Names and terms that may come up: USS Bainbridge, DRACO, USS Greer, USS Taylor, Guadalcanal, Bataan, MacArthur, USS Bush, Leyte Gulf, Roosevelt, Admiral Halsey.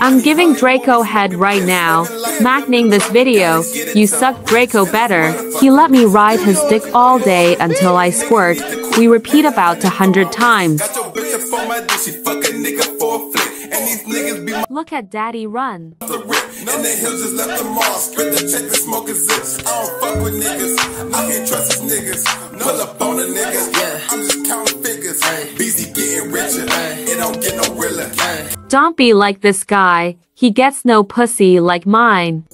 I'm giving Draco head right now, macking this video, you suck Draco better, he let me ride his dick all day until I squirt, we repeat about 100 times. Look at daddy run. Don't be like this guy, he gets no pussy like mine.